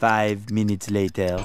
5 minutes later.